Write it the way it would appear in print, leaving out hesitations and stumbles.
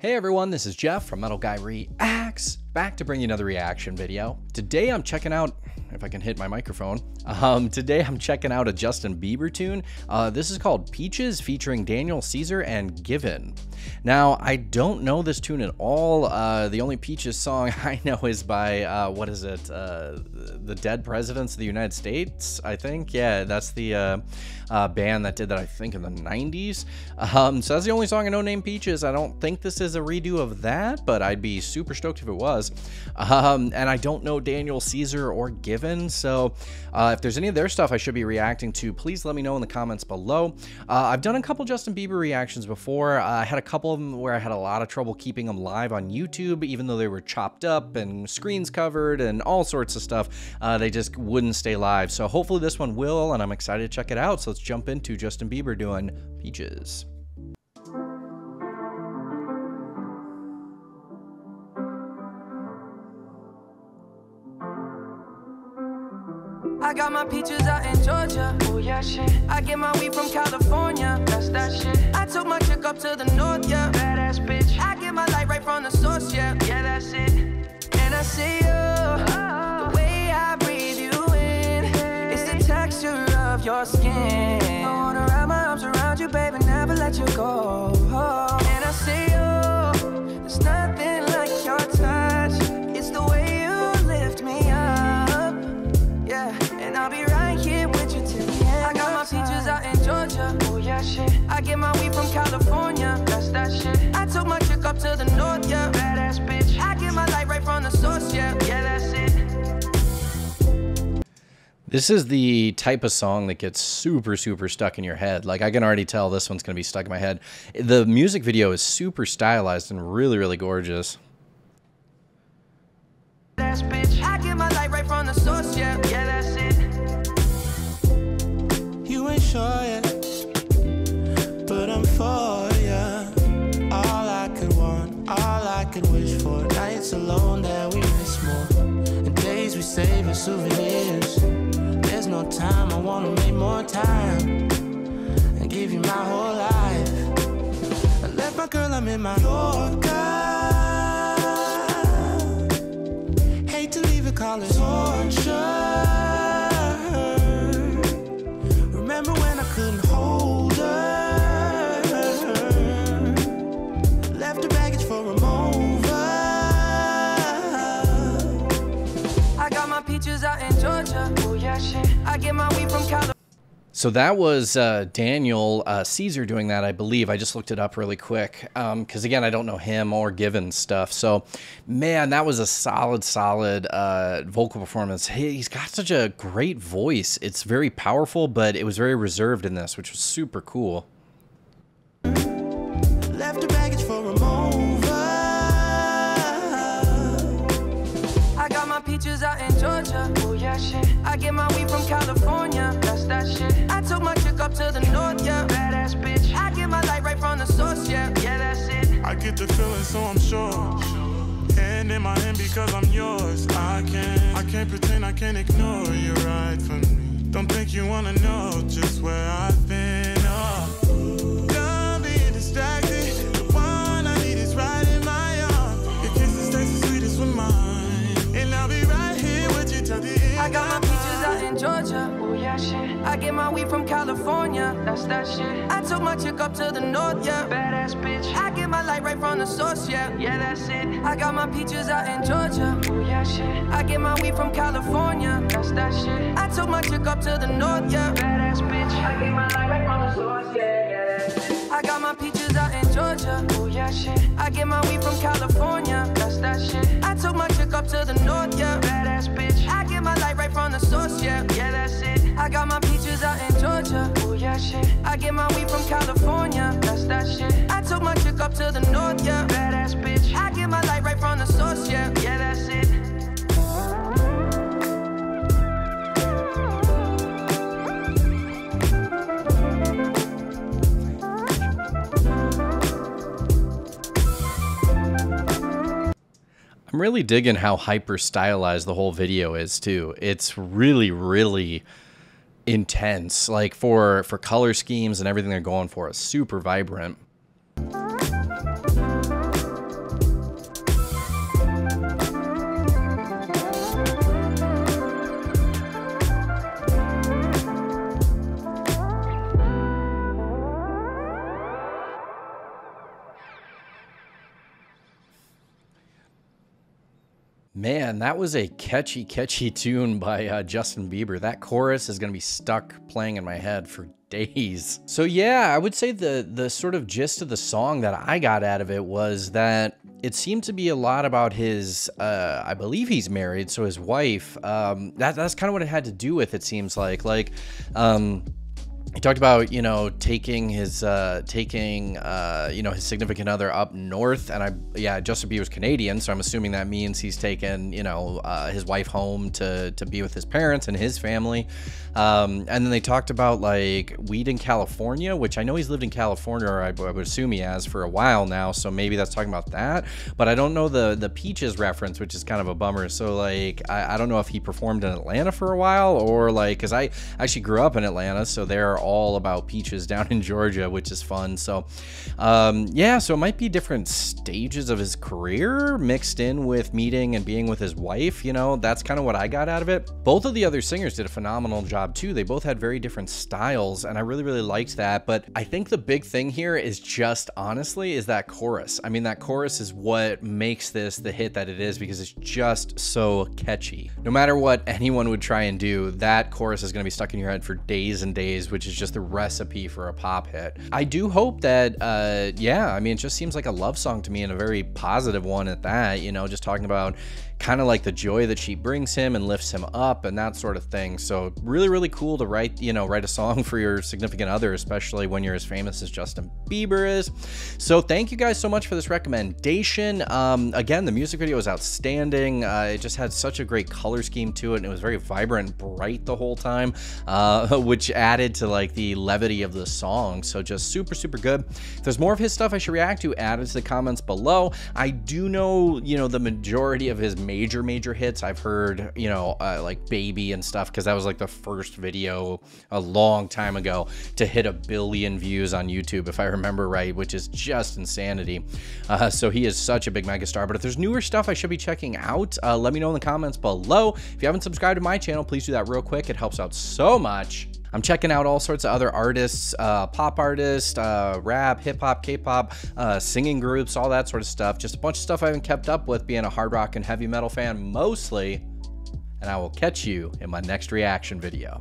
Hey everyone, this is Jeff from Metal Guy Reacts, back to bring you another reaction video. Today I'm checking out, if I can hit my microphone, today I'm checking out a Justin Bieber tune. This is called Peaches featuring Daniel Caesar and Giveon. Now, I don't know this tune at all. The only Peaches song I know is by, what is it? The Dead Presidents of the United States, I think. Yeah, that's the band that did that, I think, in the 90s. So that's the only song I know named Peaches. I don't think this is a redo of that, but I'd be super stoked if it was. And I don't know Daniel Caesar or Giveon. So if there's any of their stuff I should be reacting to, please let me know in the comments below. I've done a couple Justin Bieber reactions before. I had a couple of them where I had a lot of trouble keeping them live on YouTube, even though they were chopped up and screens covered and all sorts of stuff. They just wouldn't stay live. So hopefully this one will, and I'm excited to check it out. So let's jump into Justin Bieber doing Peaches. I got my peaches out in Georgia. Oh yeah, shit. I get my weed from California. That's that shit. I took my chick up to the north, yeah. Badass bitch. I get my light right from the source, yeah. Yeah, that's it. And I see you. Oh. The way I breathe you in. Hey. It's the texture of your skin. I wanna wrap my arms around you, baby, never let you go. Oh. And I see you. Oh, there's nothing like your touch. It's the way you lift me up. Yeah. I'll be right here with you till the end. I got my peaches out in Georgia. Oh yeah, shit. I get my weed from California. That's that shit. I took my chick up to the north, yeah. Badass bitch. I get my light right from the source, yeah. Yeah, that's it. This is the type of song that gets super stuck in your head. Like, I can already tell this one's gonna be stuck in my head. The music video is super stylized and really gorgeous. Badass bitch. I get my light right from the source, yeah. Yeah, that's it. Sure, yeah. But I'm for ya. Yeah. All I could want, all I could wish for. Nights alone that we miss more, and days we save as souvenirs. There's no time, I wanna make more time and give you my whole life. I left my girl, I'm in my Yorker. Hate to leave it, call it torture. So that was Daniel Caesar doing that, I believe. I just looked it up really quick because, again, I don't know him or Giveon stuff. So, man, that was a solid vocal performance. He's got such a great voice. It's very powerful, but it was very reserved in this, which was super cool. Left the baggage for a moment. Peaches out in Georgia, oh yeah, shit. I get my weed from California, that's that shit. I took my chick up to the north, yeah. Badass bitch. I get my light right from the source, yeah. Yeah, that's it. I get the feeling, so I'm sure. And in my hand because I'm yours. I can't pretend, I can't ignore you right from me. Don't think you wanna know just where I've been. Oh. Don't be distracted. The one I need is right in my arms. Your kisses taste the sweetest with mine. And I'll be right here with you till the end. I got my peaches out in Georgia. Oh yeah, shit. I get my weed from California. That's that shit. I took my chick up to the north, yeah. Badass bitch. I get my light right from the source, yeah. Yeah, that's it. I got my peaches out in Georgia. Oh yeah, shit. I get my weed from California. That's that shit. I took my chick up to the north, yeah. Badass bitch. I get my light right from the source, yeah. Yeah, that's it. I got my peaches out in Georgia. Oh yeah, shit. I get my weed from California. That's that shit. I took my chick up to the north, yeah. Badass bitch. I get my light right from the source, yeah. Yeah, that's it. I got my peaches out in Georgia. Oh yeah, shit. I get my weed from California. That's that shit. I took my chick up to the north, yeah. Badass bitch. I get my light right from the source, yeah. Yeah, that's it. I'm really digging how hyper stylized the whole video is too. It's really intense, like for color schemes and everything they're going for. It's super vibrant. Man, that was a catchy, catchy tune by Justin Bieber. That chorus is going to be stuck playing in my head for days. So yeah, I would say the sort of gist of the song that I got out of it was that it seemed to be a lot about his, I believe he's married, so his wife. That's kind of what it had to do with, it seems like. He talked about, you know, taking his significant other up north, and Justin Bieber's Canadian, so I'm assuming that means he's taken, you know, his wife home to be with his parents and his family. And then they talked about like weed in California, which I know he's lived in California, or I would assume he has for a while now, so maybe that's talking about that. But I don't know the Peaches reference, which is kind of a bummer. So like I don't know if he performed in Atlanta for a while, or like, because I actually grew up in Atlanta, so there are all about peaches down in Georgia, which is fun. So yeah, so it might be different stages of his career mixed in with meeting and being with his wife, you know. That's kind of what I got out of it. Both of the other singers did a phenomenal job too. They both had very different styles, and I really liked that. But I think the big thing here is just, honestly, is that chorus. I mean, that chorus is what makes this the hit that it is, because it's just so catchy. No matter what anyone would try and do, that chorus is going to be stuck in your head for days and days, which is just the recipe for a pop hit. I do hope that, yeah, I mean, it just seems like a love song to me, and a very positive one at that, you know, just talking about kind of like the joy that she brings him and lifts him up and that sort of thing. So really cool to write, you know, write a song for your significant other, especially when you're as famous as Justin Bieber is. So thank you guys so much for this recommendation. Again, the music video was outstanding. It just had such a great color scheme to it, and it was very vibrant, bright the whole time, which added to like the levity of the song. So just super good. If there's more of his stuff I should react to, add it to the comments below. I do know, you know, the majority of his major hits I've heard, you know, like Baby and stuff, because that was like the first video a long time ago to hit 1 billion views on YouTube, if I remember right, which is just insanity. So he is such a big megastar. But if there's newer stuff I should be checking out, let me know in the comments below. If you haven't subscribed to my channel, please do that real quick. It helps out so much. I'm checking out all sorts of other artists, pop artists, rap, hip hop, K-pop, singing groups, all that sort of stuff. Just a bunch of stuff I haven't kept up with, being a hard rock and heavy metal fan mostly. And I will catch you in my next reaction video.